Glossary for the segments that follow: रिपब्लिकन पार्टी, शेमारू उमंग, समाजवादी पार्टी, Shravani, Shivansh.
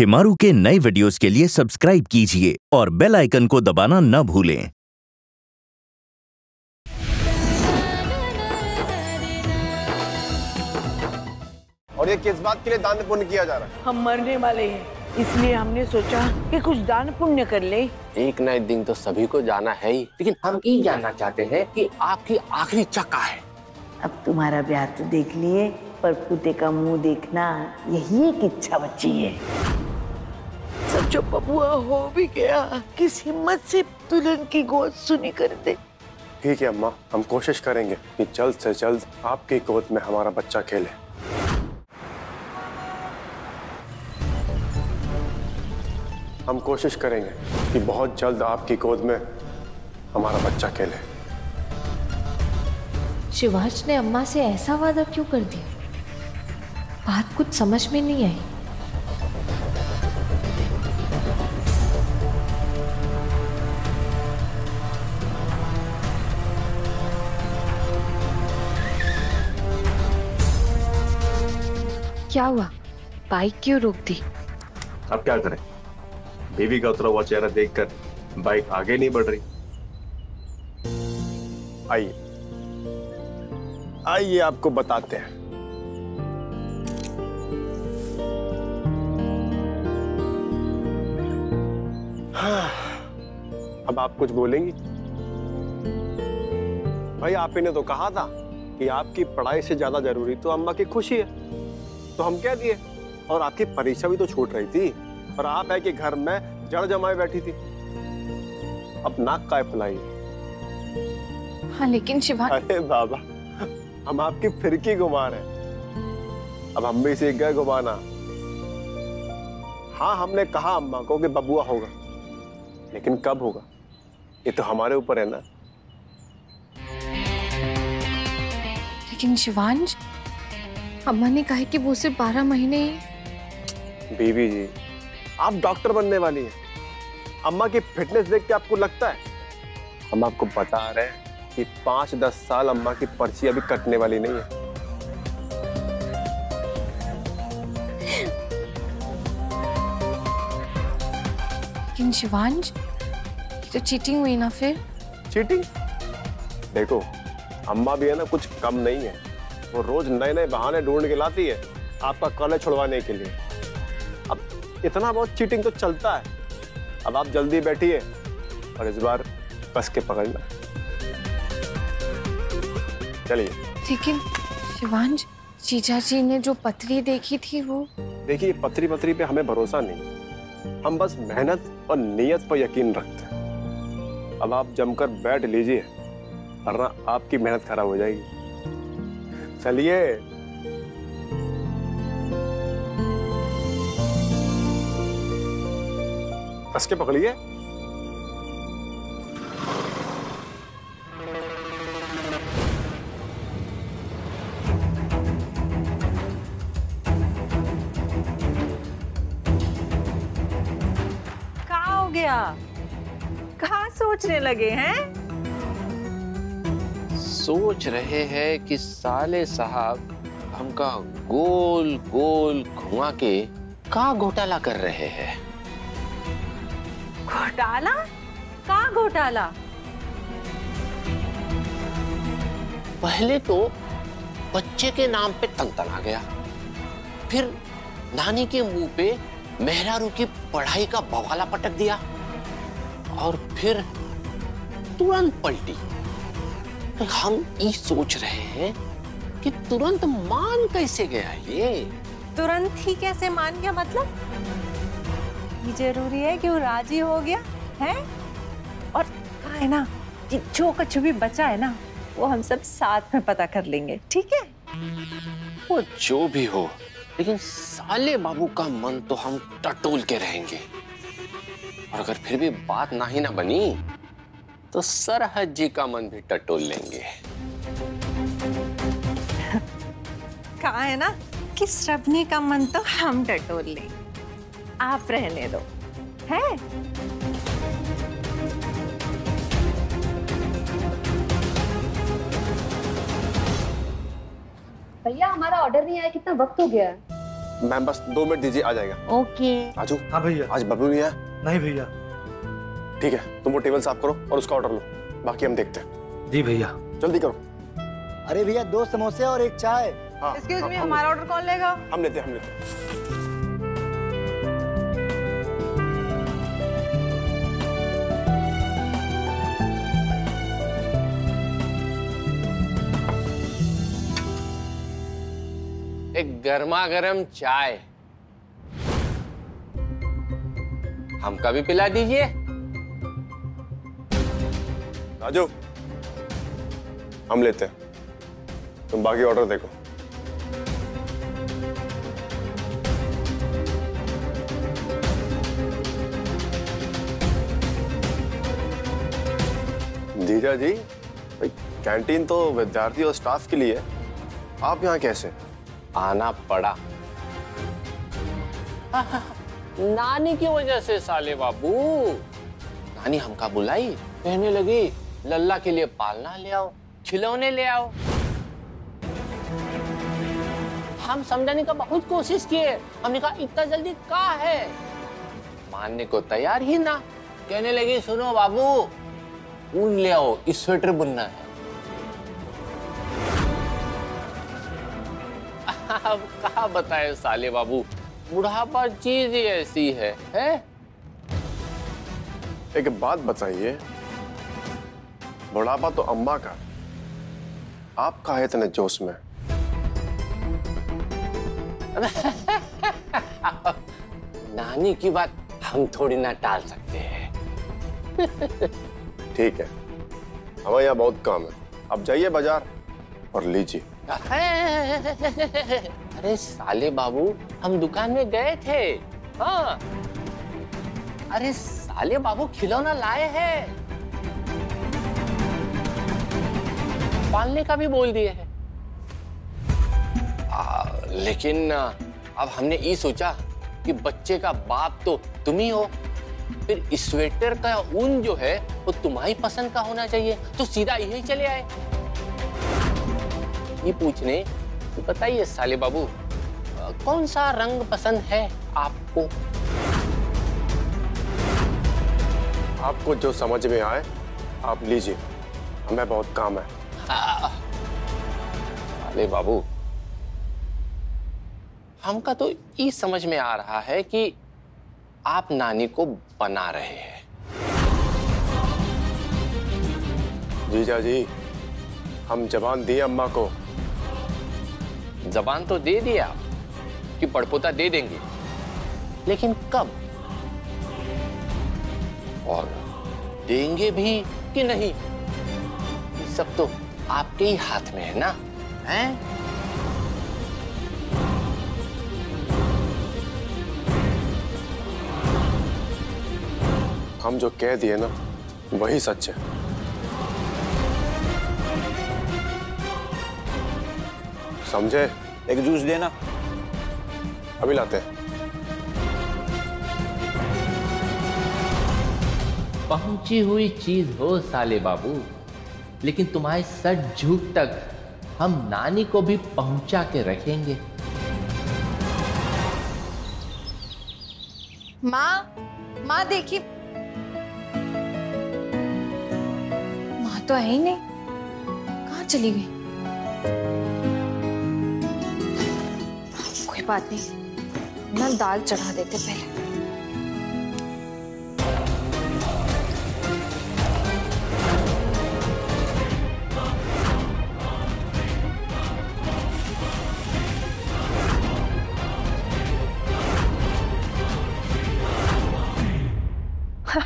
शेमारू के नए वीडियोस के लिए सब्सक्राइब कीजिए और बेल आइकन को दबाना न भूलें। और ये किस बात के लिए दान पुण्य किया जा रहा है? हम मरने वाले हैं, इसलिए हमने सोचा कि कुछ दान पुण्य कर ले। एक ना एक दिन तो सभी को जाना है ही, लेकिन हम ये जानना चाहते हैं कि आपकी आखिरी इच्छा क्या है? अब तुम्हारा ब्याह तो देख लिए, पर पुते का मुंह देखना यही एक इच्छा बची है। सचो बबुआ हो भी गया, किस हिम्मत से दुल्हन की गोद सुनी कर दे। ठीक है अम्मा, हम कोशिश करेंगे कि जल्द से जल्द आपकी गोद में हमारा बच्चा खेले। हम कोशिश करेंगे कि बहुत जल्द आपकी गोद में हमारा बच्चा खेले। शिवांश ने अम्मा से ऐसा वादा क्यों कर दिया? बात कुछ समझ में नहीं आई। क्या हुआ? बाइक क्यों रोक दी? अब क्या करें? बीवी का उतरा हुआ चेहरा देखकर बाइक आगे नहीं बढ़ रही। आइए आइए आपको बताते हैं। अब आप कुछ बोलेंगी? भाई आप ही ने तो कहा था कि आपकी पढ़ाई से ज्यादा जरूरी तो अम्मा की खुशी है, तो हम क्या दिए। और आपकी परीक्षा भी तो छूट रही थी और आप है कि घर में जड़ जमाए बैठी थी। अब नाक काय फैलाइए। हाँ लेकिन शिवांश। अरे बाबा, हम आपकी फिरकी घुमा रहे हैं, अब हम भी सीख गए घुमाना। हाँ हमने कहा अम्मा को कि बबुआ होगा, लेकिन कब होगा ये तो हमारे ऊपर है ना। लेकिन शिवांश, अम्मा ने कहा कि वो सिर्फ 12 महीने ही। बीवी जी, आप डॉक्टर बनने वाली हैं। अम्मा की फिटनेस देख के आपको लगता है? हम आपको बता रहे हैं कि 5-10 साल अम्मा की पर्ची अभी कटने वाली नहीं है। लेकिन शिवांश, तो चीटिंग हुई ना फिर? चीटिंग? देखो अम्मा भी है ना कुछ कम नहीं है, वो रोज नए नए बहाने ढूंढ के लाती है आपका कॉलेज छुड़वाने के लिए। अब इतना बहुत चीटिंग तो चलता है। अब आप जल्दी बैठिए और इस बार बस के पकड़ना। चलिए। लेकिन शिवांश, जीजा जी ने जो पत्री देखी थी वो? देखिए पत्री पत्री पे हमें भरोसा नहीं, हम बस मेहनत और नियत पर यकीन रखते हैं। अब आप जमकर बैठ लीजिए, वरना आपकी मेहनत खराब हो जाएगी। चलिए। कस के पकड़िए। कहाँ सोचने लगे हैं? सोच रहे हैं कि साले साहब हमका गोल गोल घुमा के का घोटाला कर रहे हैं। घोटाला? का घोटाला? पहले तो बच्चे के नाम पे तंगतना गया, फिर नानी के मुंह पे मेहरारू की पढ़ाई का बवाला पटक दिया, और फिर तुरंत पलटी। हम ये सोच रहे हैं कि तुरंत मान कैसे गया ये? तुरंत ही कैसे मान गया मतलब? ये जरूरी है कि वो राजी हो गया है। और कहा है ना कि जो कुछ भी बचा है ना वो हम सब साथ में पता कर लेंगे, ठीक है? वो जो भी हो, लेकिन साले बाबू का मन तो हम टटोल के रहेंगे। और अगर फिर भी बात ना ही ना बनी तो सरहद जी का मन भी टटोल लेंगे। कहा है ना कि श्रवणी का मन तो हम टटोल लेंगे, आप रहने दो है। भैया हमारा ऑर्डर नहीं आया, कितना वक्त हो गया है। मैम बस 2 मिनट दीजिए, आ जाएगा। ओके। आजू। हाँ भैया। आज बबलू नहीं आया? नहीं भैया। ठीक है, तुम वो टेबल साफ करो और उसका ऑर्डर लो, बाकी हम देखते हैं। जी भैया, जल्दी करो। अरे भैया 2 समोसे और 1 चाय। हाँ, एक्सक्यूज मी, हमारा ऑर्डर कौन लेगा? हम लेते हैं, हम लेते हैं। एक गर्मा गर्म चाय हमका भी पिला दीजिए। राजू, हम लेते हैं, तुम बाकी ऑर्डर देखो। जीजा जी, कैंटीन तो विद्यार्थी और स्टाफ के लिए, आप यहाँ कैसे? आना पड़ा, नानी की वजह से। साले बाबू, नानी हमका बुलाई, कहने लगी लल्ला के लिए पालना ले आओ, खिलौने ले आओ। हम समझाने का बहुत कोशिश किए, हमने कहा इतना जल्दी का है, मानने को तैयार ही ना। कहने लगी सुनो बाबू, ऊन ले आओ, स्वेटर बुनना है। अब कहा बताए साले बाबू, बुढ़ापा चीज ही ऐसी है, एक बात बताइए, बुढ़ापा तो अम्मा का, आप का है इतने जोश में? नानी की बात हम थोड़ी ना टाल सकते हैं। ठीक है, हमारे यहाँ बहुत काम है, आप जाइए बाजार और लीजिए। अरे साले बाबू, हम दुकान में गए थे। हाँ, अरे साले बाबू खिलौना लाए हैं, पालने का भी बोल दिए हैं, लेकिन अब हमने ये सोचा कि बच्चे का बाप तो तुम ही हो, फिर स्वेटर का ऊन जो है वो तुम्हारी पसंद का होना चाहिए, तो सीधा यही चले आए ये पूछने। तो बताइए साले बाबू, कौन सा रंग पसंद है आपको? आपको जो समझ में आए आप लीजिए, हमें बहुत काम है। हाँ। साले बाबू, हमका तो ये समझ में आ रहा है कि आप नानी को बना रहे हैं। जीजा जी, हम जबान दिए अम्मा को। जबान तो दे दिया कि पड़पोता दे देंगे, लेकिन कब और देंगे भी कि नहीं, ये सब तो आपके ही हाथ में है ना, हैं? हम जो कह दिए ना वही सच है। समझे? एक जूस देना, अभी लाते हैं। पहुंची हुई चीज हो साले बाबू, लेकिन तुम्हारे सच झूठ तक हम नानी को भी पहुंचा के रखेंगे। माँ, माँ देखिए, माँ तो है ही नहीं, कहाँ चली गई? बात नहीं, ना दाल चढ़ा देते पहले।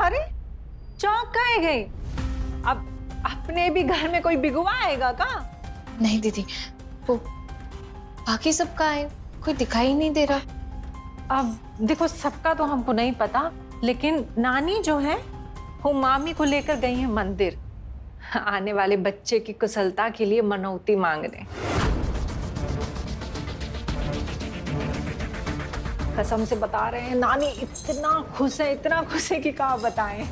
अरे चौंक काहे गई? अब अपने भी घर में कोई बिगुआ आएगा का? नहीं दीदी, वो बाकी सब कहाँ है? कोई दिखाई नहीं दे रहा। अब देखो, सबका तो हमको नहीं पता, लेकिन नानी जो है वो मामी को लेकर गई है मंदिर, आने वाले बच्चे की कुशलता के लिए मनौती मांगने। कसम से बता रहे हैं, नानी इतना खुश है कि क्या बताएं।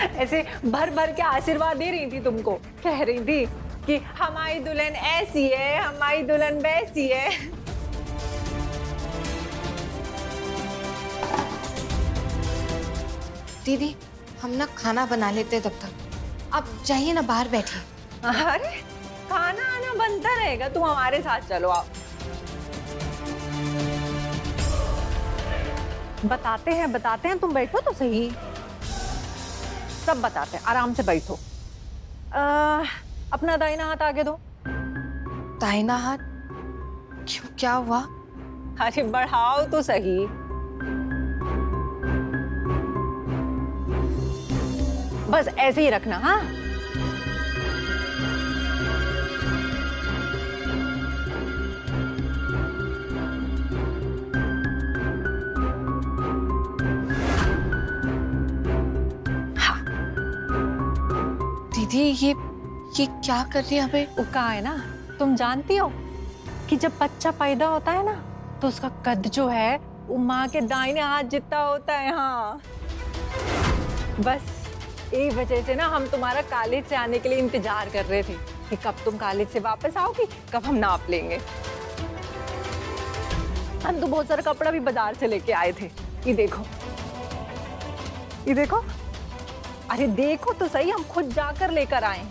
ऐसे भर भर के आशीर्वाद दे रही थी तुमको, कह रही थी कि हमारी दुल्हन ऐसी है, हमारी दुल्हन वैसी है। दीदी हम ना खाना बना लेते तब तक, आप जाइए ना बाहर बैठिए। अरे खाना आना बनता रहेगा, तुम हमारे साथ चलो। आप बताते हैं तुम बैठो तो सही, सब बताते हैं, आराम से बैठो। अपना दाहिना हाथ आगे दो। दाहिना हाथ क्यों, क्या हुआ? अरे बढ़ाओ तो सही। बस ऐसे ही रखना। हाँ दीदी ये क्या कर रही है? हमें उका है ना, तुम जानती हो कि जब बच्चा पैदा होता है ना तो उसका कद जो है वो माँ के दाहिने हाथ जितना होता है। हाँ बस यही वजह से ना हम तुम्हारा कॉलेज से आने के लिए इंतजार कर रहे थे कि कब तुम कॉलेज से वापस आओगी, कब हम नाप लेंगे। हम तो बहुत सारा कपड़ा भी बाजार से लेके आए थे। ये देखो, ये देखो, अरे देखो तो सही, हम खुद जाकर लेकर आए।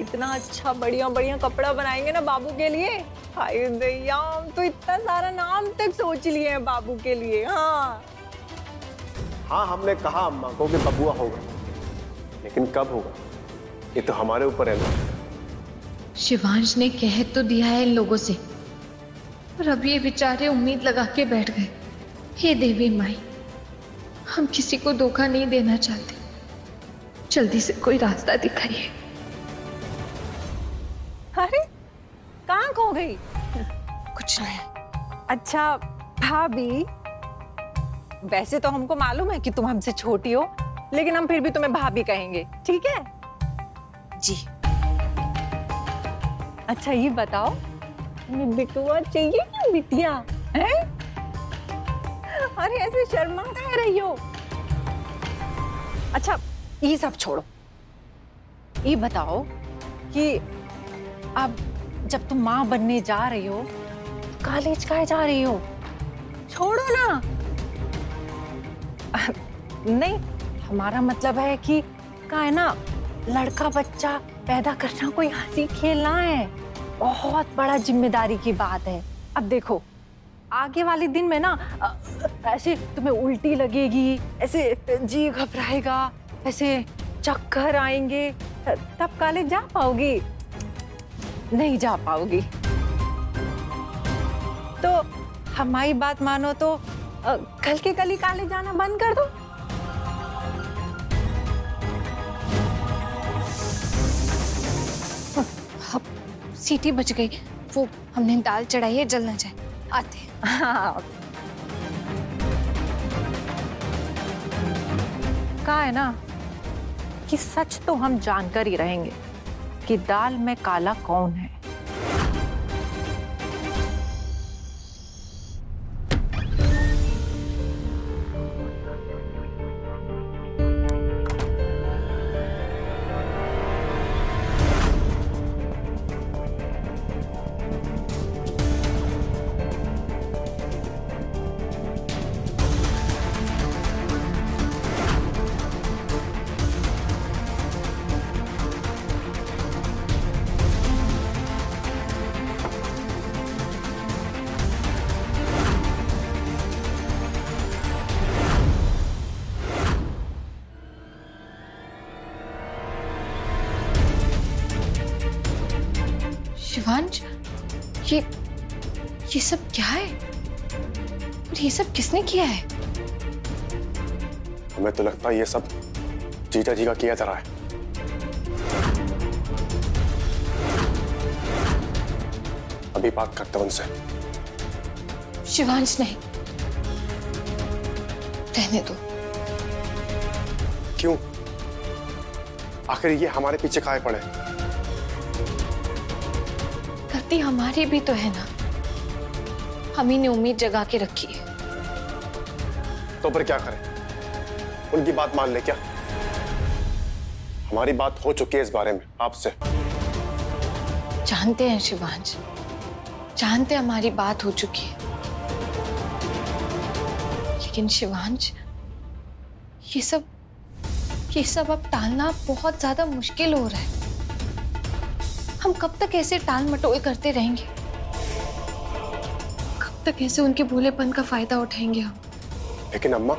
इतना अच्छा बढ़िया बढ़िया कपड़ा बनाएंगे ना बाबू के लिए। हाय भैया, हम तो इतना सारा नाम तक सोच लिए हैं बाबू के लिए। हाँ हाँ, हमने कहा अम्मा को कि बबुआ होगा, लेकिन कब होगा ये तो हमारे ऊपर है ना। शिवांश ने कह तो दिया है इन लोगों से, पर अब ये बेचारे उम्मीद लगा के बैठ गए। हे देवी माई, हम किसी को धोखा नहीं देना चाहते, जल्दी से कोई रास्ता दिखाइए। अरे कहाँ खो गई? कुछ नहीं। अच्छा भाभी, वैसे तो हमको मालूम है कि तुम हमसे छोटी हो, लेकिन हम फिर भी तुम्हें भाभी कहेंगे, ठीक है जी? अच्छा ये बताओ, तुम्हें बिटुआ चाहिए या बिटिया है? अरे ऐसे शर्मा रह रही हो। अच्छा ये सब छोड़ो, ये बताओ कि अब जब तुम माँ बनने जा रही हो तो कॉलेज काहे जा रही हो? छोड़ो ना। नहीं, हमारा मतलब है कि का है ना, लड़का बच्चा पैदा करना कोई हंसी खेलना है, बहुत बड़ा जिम्मेदारी की बात है। अब देखो आगे वाले दिन में ना ऐसे तुम्हें उल्टी लगेगी, ऐसे जी घबराएगा, ऐसे चक्कर आएंगे, तब कॉलेज जा पाओगी? नहीं जा पाओगी। तो हमारी बात मानो तो कल के कल ही कॉलेज जाना बंद कर दो। सीटी बच गई, वो हमने दाल चढ़ाई है, जल ना जाए। आते हैं। हाँ। कहा है ना कि सच तो हम जानकर ही रहेंगे कि दाल में काला कौन है। शिवांश, ये सब क्या है? और ये सब किसने किया है? हमें तो लगता है ये सब जीजा जी का किया जा रहा है। अभी बात करता हूं उनसे। शिवांश नहीं, रहने दो। क्यों? आखिर ये हमारे पीछे काहे पड़े? हमारी भी तो है ना, हम ही ने उम्मीद जगा के रखी है। तो पर क्या करें, उनकी बात मान ले क्या? हमारी बात हो चुकी है इस बारे में आपसे। जानते हैं शिवांश, जानते हैं हमारी बात हो चुकी है, लेकिन शिवांश ये सब ये सब अब टालना बहुत ज्यादा मुश्किल हो रहा है। हम कब तक ऐसे टाल मटोल करते रहेंगे? कब तक ऐसे उनके भोलेपन का फायदा उठाएंगे हम? लेकिन अम्मा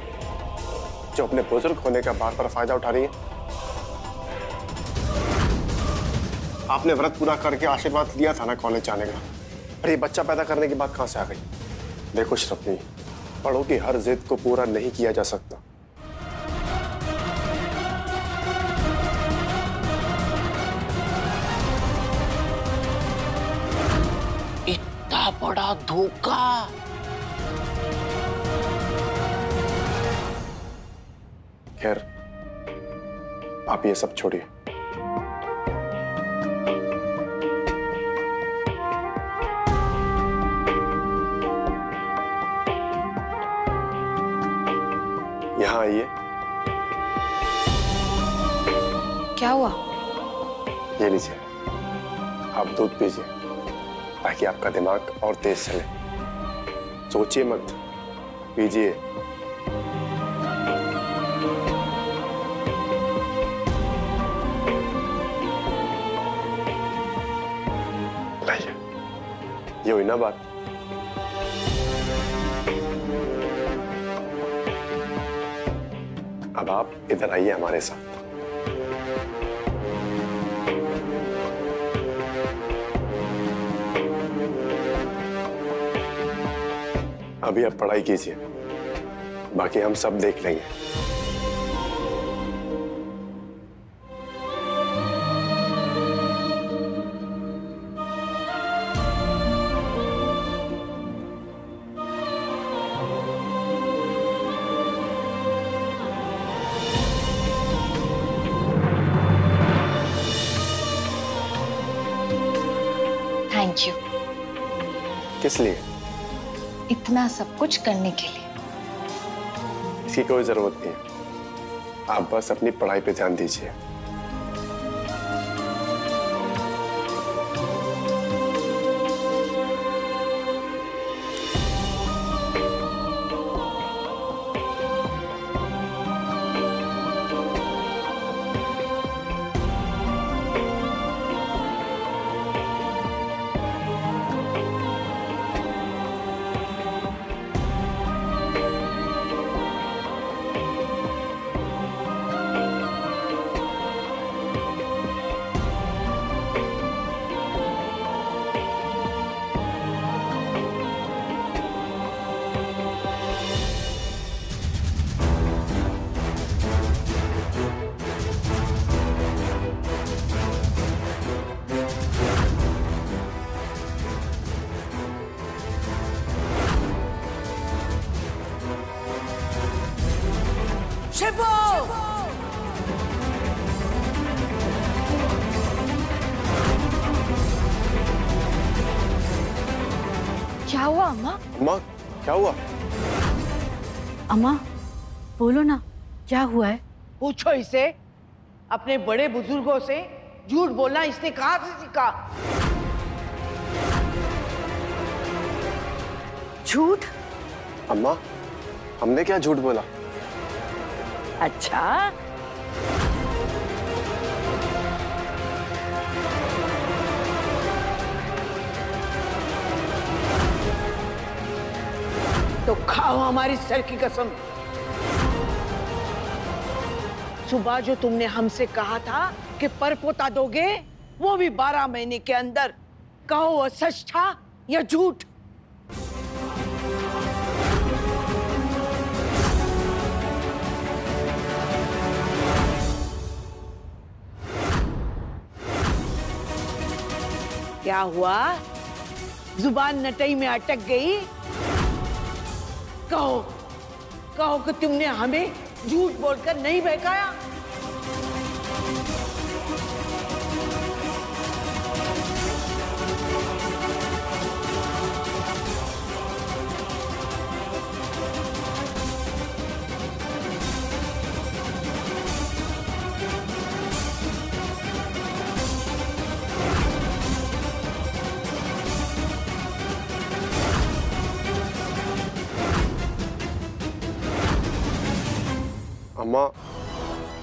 जो अपने बुजुर्ग होने का बार बार फायदा उठा रही है। आपने व्रत पूरा करके आशीर्वाद लिया था ना कॉलेज जाने का, पर ये बच्चा पैदा करने की बात कहाँ से आ गई? देखो श्रवणी, बड़ों की हर जिद को पूरा नहीं किया जा सकता। इतना बड़ा धोखा! खैर, आप ये सब छोड़िए। यहाँ आइए। क्या हुआ? ये लीजिए, आप दूध पीजिए ताकि आपका दिमाग और तेज चले। सोचिए मत, पीजिए। ये हुई ना बात। अब आप इधर आइए हमारे साथ। अभी आप पढ़ाई कीजिए, बाकी हम सब देख लेंगे। किस लिए? इतना सब कुछ करने के लिए। इसकी कोई जरूरत नहीं है, आप बस अपनी पढ़ाई पे ध्यान दीजिए। क्या हुआ अम्मा? अम्मा क्या हुआ? अम्मा बोलो ना, क्या हुआ है? पूछो इसे, अपने बड़े बुजुर्गों से झूठ बोलना इसने कहाँ से सीखा? झूठ? अम्मा हमने क्या झूठ बोला? अच्छा, तो खाओ हमारी सर की कसम। सुबह जो तुमने हमसे कहा था कि पर पोता दोगे, वो भी 12 महीने के अंदर, कहो वो सच था या झूठ? क्या हुआ? जुबान नटई में अटक गई? कहो, कहो कि तुमने हमें झूठ बोलकर नहीं बहकाया।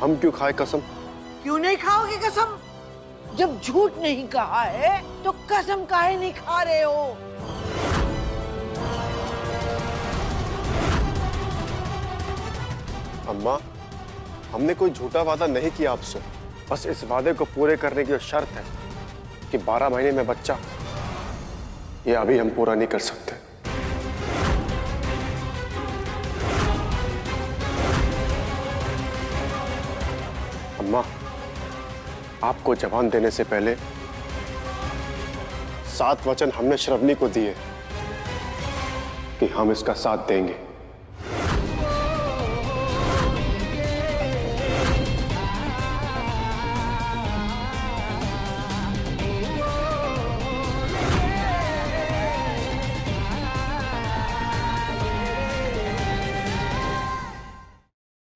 हम क्यों खाए कसम? क्यों नहीं खाओगे कसम? जब झूठ नहीं कहा है तो कसम काहे नहीं खा रहे हो? अम्मा, हमने कोई झूठा वादा नहीं किया आपसे। बस इस वादे को पूरे करने की शर्त है कि 12 महीने में बच्चा, ये अभी हम पूरा नहीं कर सकते। अम्मा, आपको जवान देने से पहले 7 वचन हमने श्रवणी को दिए कि हम इसका साथ देंगे।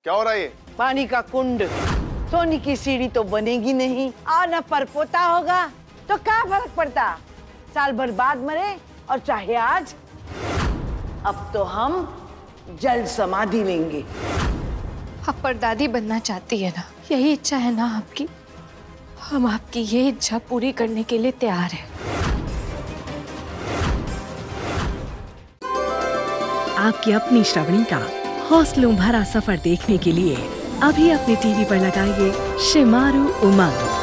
क्या हो रहा है? पानी का कुंड। सोने की सीढ़ी तो बनेगी नहीं और न परपोता होगा तो क्या फर्क पड़ता? साल भर बाद मरे और चाहे आज। अब तो हम जल समाधि लेंगे। आप परदादी बनना चाहती है ना? यही इच्छा है ना आपकी? हम आपकी ये इच्छा पूरी करने के लिए तैयार है। आपकी अपनी श्रवणी का हौसलों भरा सफर देखने के लिए अभी अपने टीवी पर लगाइए शेमारू उमंग।